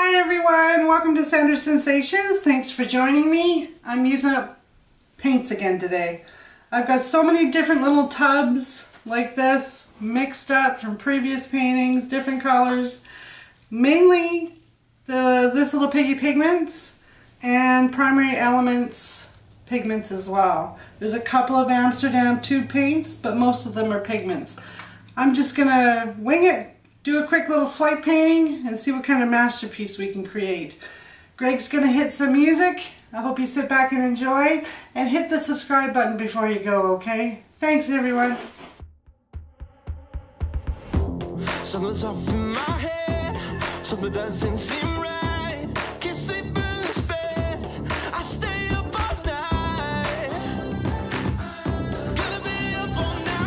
Hi everyone, welcome to Sandra's Sensations. Thanks for joining me. I'm using up paints again today. I've got so many different little tubs like this, mixed up from previous paintings, different colors. Mainly this little piggy pigments and primary elements pigments as well. There's a couple of Amsterdam tube paints, but most of them are pigments. I'm just gonna wing it. Do a quick little swipe painting and see what kind of masterpiece we can create. Greg's going to hit some music. I hope you sit back and enjoy, and hit the subscribe button before you go, okay? Thanks everyone. Something's off in my head, something doesn't seem right. Can't sleep in this bed, I stay up all night. Gonna be up all night.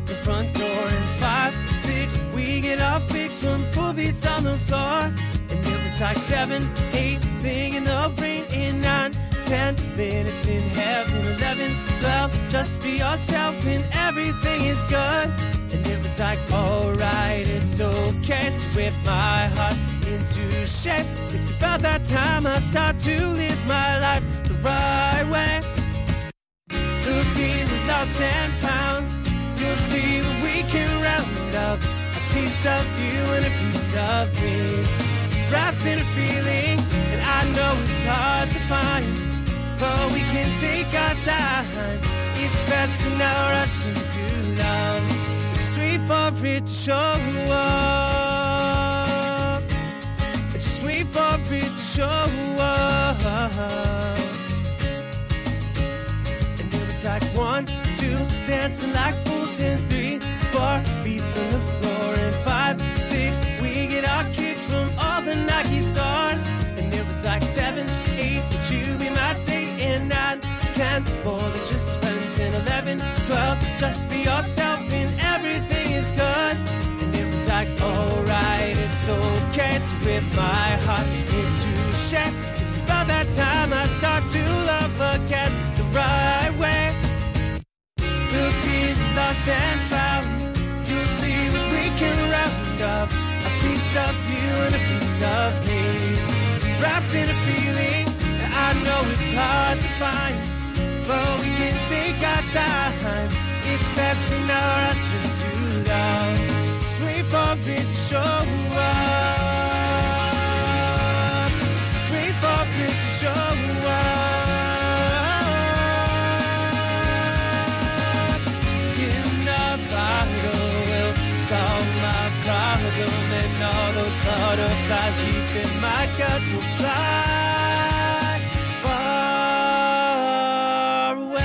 out the front door in 5, 6. We get our fix from full beats on the floor. And it was like 7, 8, singing the rain in 9, 10 minutes in heaven, 11, 12. Just be yourself and everything is good. And it was like, alright, it's okay to whip my heart into shape. It's about that time I start to live my life the right way. Look in the lost and found, you'll see that we can round up a piece of you and a piece of me, wrapped in a feeling that I know it's hard to find, but we can take our time. It's best to not rush into love. Wait for it to show up. Just wait for it to show up. And it was like 1, 2, dancing like fools, and 3, 4 beats on the floor, and 5, 6. We get our kicks from all the Nike stars. And it was like 7, 8. Would you be my date? And 9, 10. More than just friends. And 11, 12. Just be yourself. Alright, it's okay to rip my heart into shape. It's about that time I start to love again the right way. We'll be lost and found. You'll see that we can round up a piece of you and a piece of me, wrapped in a feeling that I know it's hard to find, but we can take our time. It's best in our rush into love. Wait for it to show up. Just wait for it to show up. Skin up, bottle will solve my problem, and all those butterflies deep in my gut will fly far away.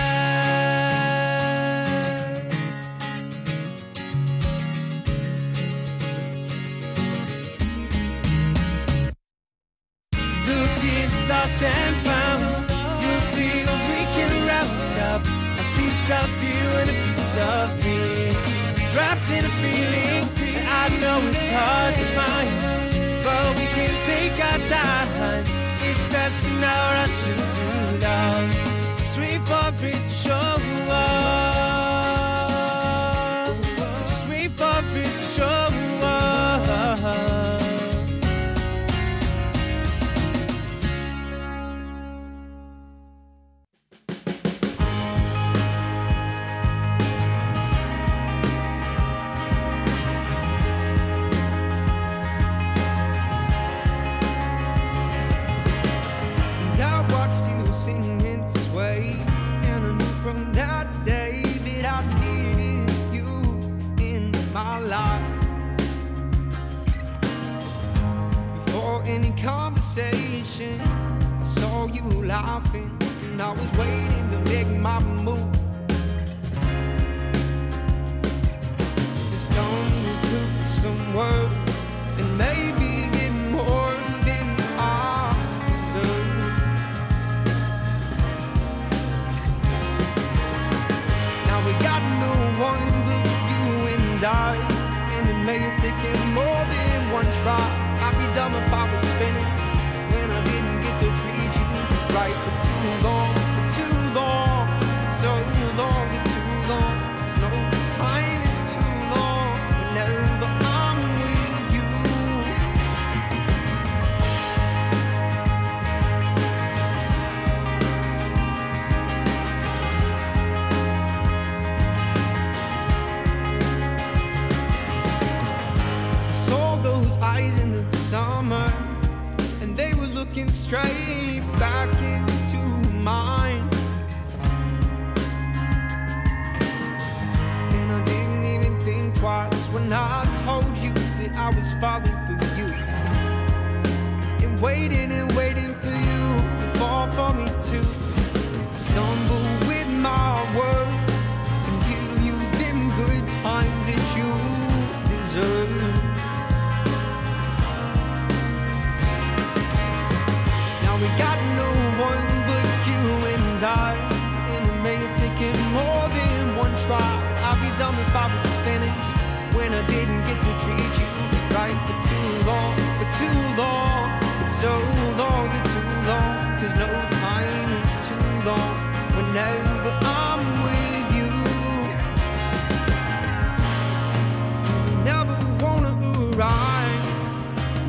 Lost and found, you'll see that we can round up a piece of you and a piece of me, wrapped in a feeling that I know it's hard to find, but we can take our time. It's best to not rush into love. Just wait for it to show up. Just wait for it to show up. Any conversation, I saw you laughing, and I was waiting to make my move. Just stumble through some words, and maybe get more than I deserve. Now we got no one but you and I, and it may have taken more than one try. I'd be dumb if I was spinning when I didn't get to treat you right for too long, for too long, so long, for too long. There's no time is too long whenever I'm with you. I saw those eyes in the summer, and they were looking straight back into mine, and I didn't even think twice when I told you that I was falling for you, and waiting for you to fall for me too. I stumbled with my words and give you them good times that you deserve. We got no one but you and I, and it may have taken more than one try. I'd be dumb if I was finished when I didn't get to treat you right for too long, for too long. It's so long, you're too long, 'cause no time is too long whenever I'm with you. Never wanna arrive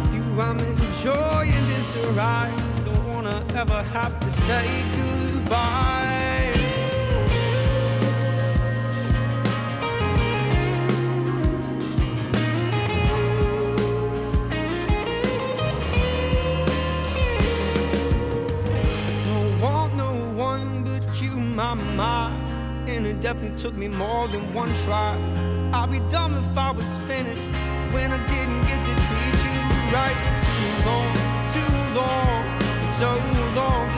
with you, I'm enjoying this ride. Don't wanna ever have to say goodbye. And it definitely took me more than one try. I'd be dumb if I was finished when I didn't get to treat you right. Too long, too long, so long.